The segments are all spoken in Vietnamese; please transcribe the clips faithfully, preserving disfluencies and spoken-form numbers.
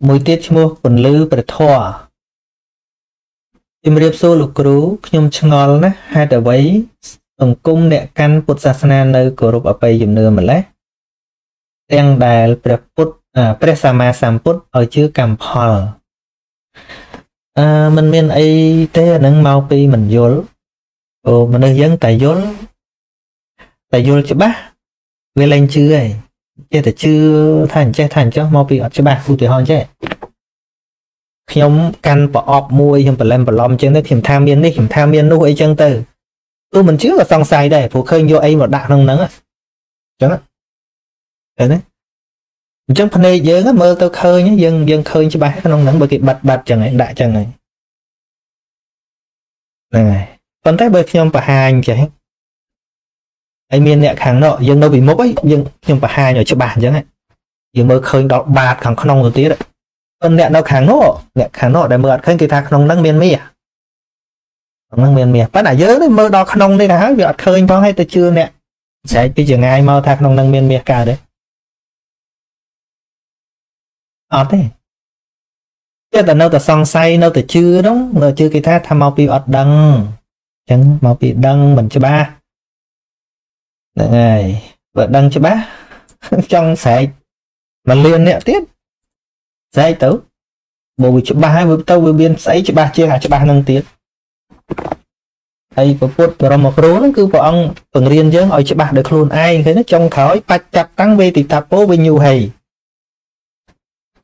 Mùi tiết chứ mô còn lưu bởi thoa Tìm riêng số lục rú Nhưng chẳng ngọt ná Hai tờ vấy Tổng cung nẹ căn bột xa xa nà nơi cổ rụp ở bây dùm nưa mà lé Tên đài bởi xa ma xàm bút Ở chứa cầm hò Mình miên ấy Thế nâng mau bì mình dôl Ồ mình nâng dân tài dôl Tài dôl chứ bác Vì lên chứ ấy Chế tài chứ thành chế thành cho Mau bì ọt chứ bác Phụ tùy hòn chế Nhóm căn bỏ ọp mùi Nhưng bởi lên bỏ lòm chân Thế khiểm tham miên Khiểm tham miên nụ ấy chân từ Tôi mình chứ là xong sai đây Phụ khơi vô ấy một đạn nâng nâng Chẳng á Thế đấy Trong phần này dân mơ tao khơi nhé Dân dân khơi chứ bác nâng nâng bởi kịp bạch bạch chẳng ấy Đại chẳng ấy Này Phần tay bởi nhóm bà hành chẳng ấy Anh miên nẹ kháng nọ Dân đâu bị mốc ấy Dân nhóm bà hành ở chỗ bàn chẳng ấy Dân mơ khơi đọc bạc kháng khăn nông rồi tí đấy Phần nẹ nó kháng nọ Nẹ kháng nọ để mơ kháng kỳ thạc nông nâng miên mi à Nâng miên mi à Bắt nả dớ đấy mơ đọc khăn nông đây là Vì ọt khơi phong hay tao chưa nẹ Sẽ bây giờ ngay mau thạc nông nâng miên mi cả đấy ọt đấy chứ ta nâu ta xong say nâu ta chưa đúng nâu chưa kỳ thác tham mau bị ọt đăng chẳng mau bị đăng mình cho ba này vợ đăng cho ba trong sạch mà liền nẹ tiếp dây tấu bộ cho ba hai tâu với biên sấy cho ba chia hạt cho ba nâng tiếng hay có phút rồi một rốn cứ bọn ông phần riêng chứ ở cho ba được luôn ai thấy nó trong khói bạch chặt tăng về thì tạp bố với nhiều hầy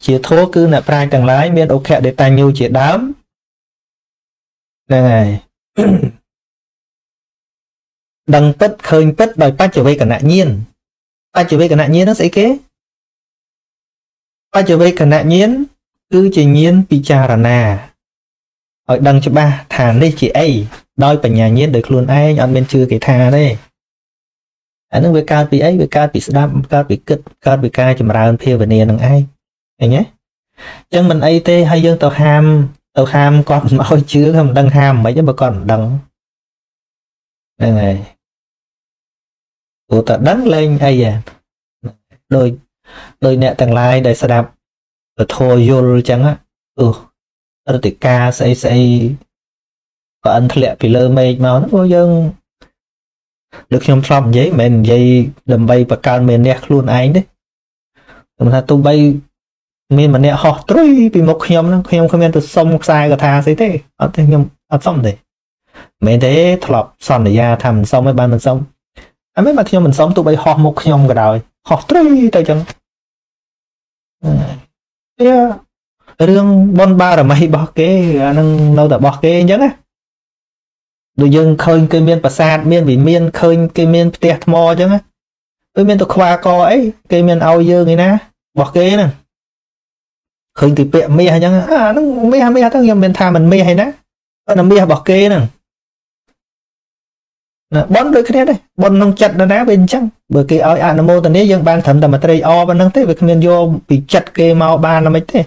chỉ thố cứ nạp ra chẳng lái miên ok để tài nhu chỉ đám này đăng tất khơi tất đòi ta trở về cả nạn nhiên ta trở về cả nạn nhiên nó sẽ kế ta trở về cả nạn nhiên cứ chỉ nhiên bị trà là nà ở đăng cho ba thả đi chị ấy đôi bằng nhà nhiên được luôn ai nhọn bên chưa cái thà đây anh à, với ca bị ấy với ca bị đam ca bị cất ca bị ca chùm ra phê về nè đằng ai nhé chân mình ai tê hay dân tàu ham tàu ham con môi chứa không đăng ham mấy chứ mà còn đăng đây này của ta đắng lên hay à đôi đôi nẹ thằng lai để xe đạp rồi thôi vô chẳng á ừ rồi thì ca xây xây và anh thật lẹ vì lơ mê màu nó vô dân được nhóm xong giấy mình dây đầm bay và cao mình nè luôn anh đấy chúng ta tôi bay mình mà nè họ trôi vì một nhóm nó không không nên từ sông sai cả tha thế thế ở thế nhưng ở sông đấy mấy thế thọp sòn để ra thầm xong mấy ban mình xong anh mấy mà khi mình sống tụi bay họ một nhóm cả đời họ trôi tay chân thế riêng bon ba là mấy bỏ cái năng đâu đã bỏ cái nhớ á đối dân khơi cây miên và sạt miên vì miên khơi cây miên tẹt mò chứ á với miên tôi qua co ấy cây miên ao dơ người na bỏ cái nè khơi thì bẹ mê hay chẳng à nó mê hay mê hay thằng bên tha mình mê hay ná nó mê bỏ kê nè bón đôi cái này đây bón nông chặt nó đá bên trắng bởi cái ỏi anh mô tần đấy dân ban thẩm tầm mà tây o ban nâng thế về miền vô bị chặt kê mau ba nó mấy thế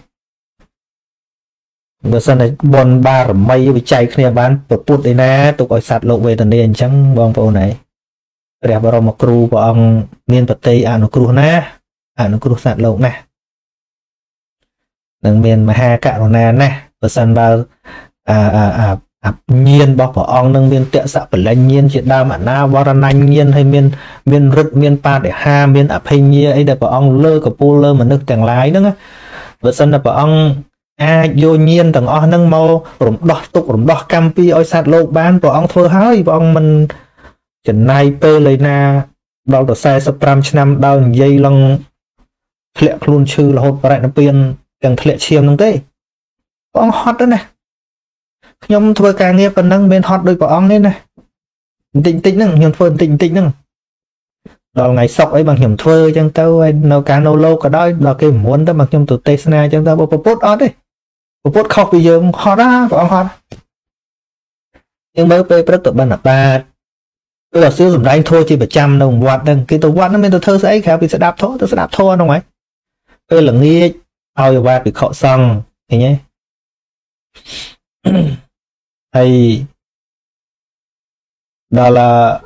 bữa sau này bón ba rồi mây bị chạy kia bán bột bột đấy nè tụi gọi sạt lộ về tần đấy trắng bong bầu này đẹp vào rồng một cù vào ông miền bờ tây à nó cù nè à nó cù sạt lộ nè đừng miền mà hai cạ nè nè ở sân vào à à à à nhiên bao bỏ ong đừng miền tựa sạ phải là nhiên chuyện đau mà na vào ra nanh nhiên hay miền miền rực miền pa để ha miền ập hình như ấy để bỏ ong lơ của pô lơ mà nước chẳng lái nữa ở sân là bỏ ong a vô nhiên thằng ong nâng mau rụm đỏ tục rụm đỏ cam pi oi sạt lộ bán bỏ ong thưa hơi bỏ ong mình chuyện này pê lấy na đau đầu sai sập ram năm đau dây lăng lẹ luôn chư là hột vào lại nó biên chẳng thể chiêm nâng tê có ông hot đó nè nhóm thua ca nghiệp còn nâng bên hot đôi của ông lên này tịnh tịnh nâng nhóm thua tịnh tịnh nâng đó ngày sọc ấy bằng hiểm thua chẳng tao nào cá nâu lâu cả đôi là cái muốn ta bằng nhóm tụt tê sna chẳng tao bộ post hot đấy post khóc bây giờ hot á của ông hot nhưng mới về bắt tụi bạn là ba tôi là siêu dùng anh thua chỉ phải trăm đồng quạt đừng cái tôi quạt nó bên tôi thơ sẽ khéo vì sẽ đạp thua tôi sẽ đạp thua đâu ấy tôi là nghi ao ba bị khọ xong thì nhé hay đó là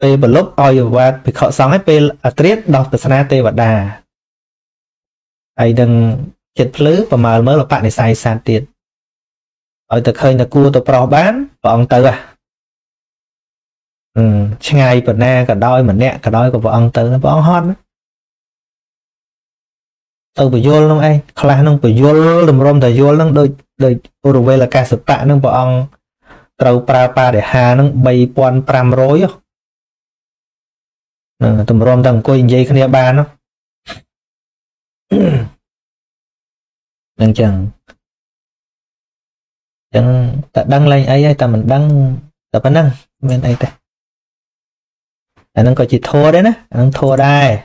tê bật lúc ao ba bị khọ xong hết tê triết đọc từ sana tê và đà hay đừng chật lứ và mà mới là bạn để xài sàn tiền ở từ khơi là cua tôi pro bán và ông tư à ừ ngày bữa nay cả đôi mình nè cả đôi của vợ ông tư nó vợ ông hot từ buổi vô luôn ai là nó buổi vô lùm rôm thời vô nó đôi đôi Uruguay là ca sập tạ nó vợ ông trâu prapa để hà nó bay quan pram rối ừ tùm rôm tầng coi dây khné ba nó đang chẳng chẳng ta đăng lên ấy ấy ta mình đăng tập anh đăng bên đây ta anh có chỉ thua đấy nè anh thua đây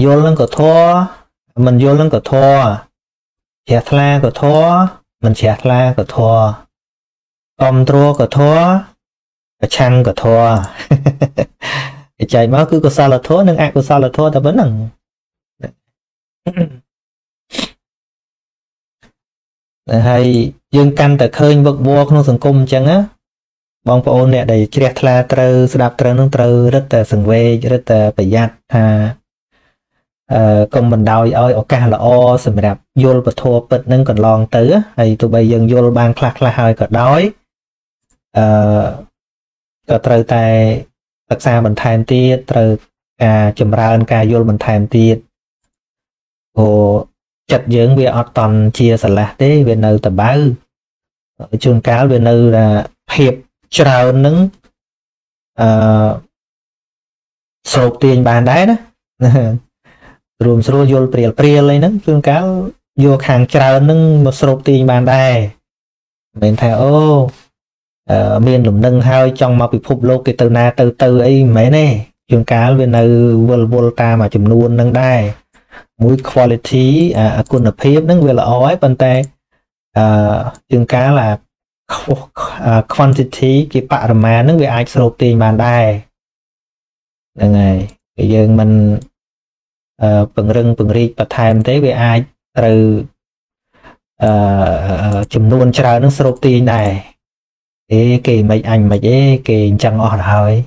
vô lưng của thua mình vô lưng của thua chẹt la của thua mình chẹt la của thua con thua của thua cái chăn của thua chạy máu cứ của sao là thua nhưng ai của sao là thua ta vẫn là hay dương căn tại khơi vật vua không sừng cung chẳng á bong bò nè để chẹt la trơ đạp trơ nung trơ rất là sừng ve rất là phải giặt à công mình đòi ơi ở ca là o sừng đạp vô và thua bật nâng còn lon tứ hay tụi bây dần vô bang khạc là hơi còn đói có trơ tay thật xa mình thèm tiệt trơ à chùm ra anh ca vô mình thèm tiệt ồ chặt dưỡng về ở toàn chia sẻ là thế về nơi tập báo trường cáo về nơi là hiệp trào nứng sộp tiền bàn đáy đó rùm sổ vô priel priel lên nứng trường cáo vô hàng trào nứng một sộp tiền bàn đáy mình thấy ô miền lùm nâng hơi trong màu bị phục lô cái từ na từ từ ấy mấy nè trường cáo về nơi vô vô ta mà chùm luôn nâng đáy mũi quality à quân ở phía nâng về là ói bên tay trường cá là quantity cái bạc mà nâng về ai sổ tiền bàn đài đằng này bây giờ mình phần rừng phần riêng và thèm tới về ai từ chùm luôn cho nó sổ tiền này cái kỳ mấy anh mà dễ kỳ chẳng ngọt hỏi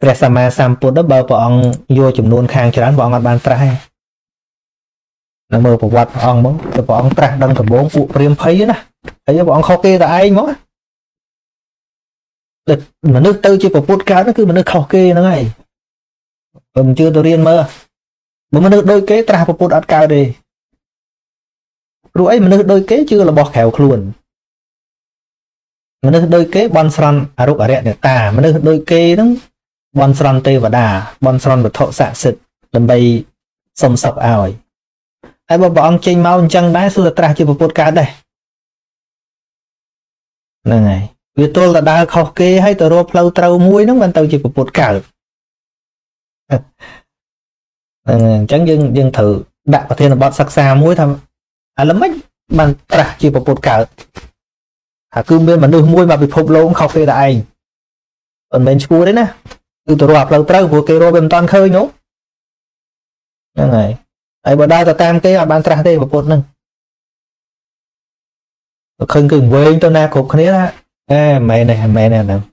ra sao mà xăm bột đắp bờ bọn vô chùm luôn khang cho đánh bọn mặt bàn trai nó mơ của quạt ông bóng cho bọn trạc đăng cả bốn cụ riêng thấy nè thấy bọn khó kê tại nó địch mà nước tư chứ của bút cá nó cứ mà nước khó kê nó này còn chưa tôi riêng mơ mà nước đôi kế trạc của bút át cao đi rủi mà nước đôi kế chưa là bọt khẻo luôn mà nước đôi kế bọn săn à rụng ở rẹn để tà mà nước đôi kế đúng bọn son tê và đà bọn son và thọ xạ xịt lần bay sông sọc ảo ai bảo bọn trên mau chăng đá xưa tra chưa một podcast đây này vì tôi là đa khóc kê hay tờ rô lâu trâu muối nó ban tàu chỉ một podcast chẳng dừng dừng thử đã có thể là bọn sắc xa muối thầm à lắm ấy bằng tra chỉ một podcast à cứ bên mà đưa muối mà bị phục lâu cũng khóc kê là anh còn bên chú đấy nè từ từ rạp lâu trâu của kê rô bên toàn khơi nhốt nè này ấy bà đa ta tam cái ở bàn tra đây và bột nâng khơi cưng với tôi na cục khné đó mẹ này mẹ này nè